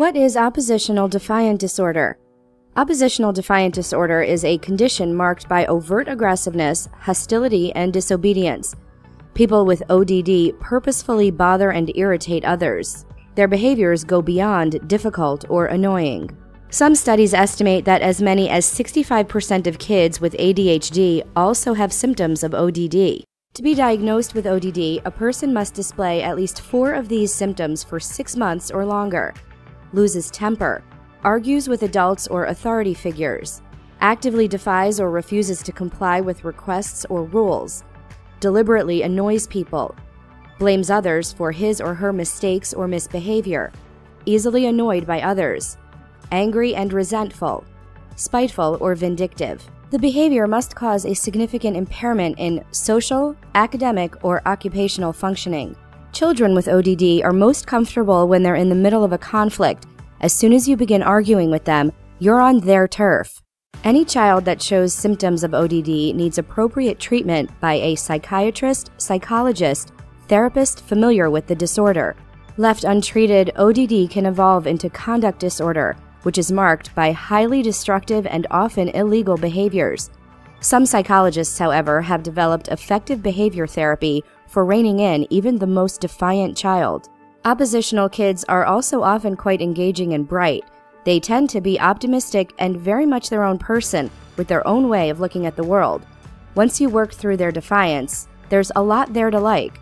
What is oppositional defiant disorder? Oppositional defiant disorder is a condition marked by overt aggressiveness, hostility, and disobedience. People with ODD purposefully bother and irritate others. Their behaviors go beyond difficult or annoying. Some studies estimate that as many as 65% of kids with ADHD also have symptoms of ODD. To be diagnosed with ODD, a person must display at least 4 of these symptoms for 6 months or longer. Loses temper. Argues with adults or authority figures. Actively defies or refuses to comply with requests or rules. Deliberately annoys people. Blames others for his or her mistakes or misbehavior. Easily annoyed by others. Angry and resentful, spiteful or vindictive. The behavior must cause a significant impairment in social, academic, or occupational functioning. Children with ODD are most comfortable when they're in the middle of a conflict. As soon as you begin arguing with them, you're on their turf. Any child that shows symptoms of ODD needs appropriate treatment by a psychiatrist, psychologist, therapist familiar with the disorder. Left untreated, ODD can evolve into conduct disorder, which is marked by highly destructive and often illegal behaviors. Some psychologists, however, have developed effective behavior therapy for reining in even the most defiant child. Oppositional kids are also often quite engaging and bright. They tend to be optimistic and very much their own person, with their own way of looking at the world. Once you work through their defiance, there's a lot there to like.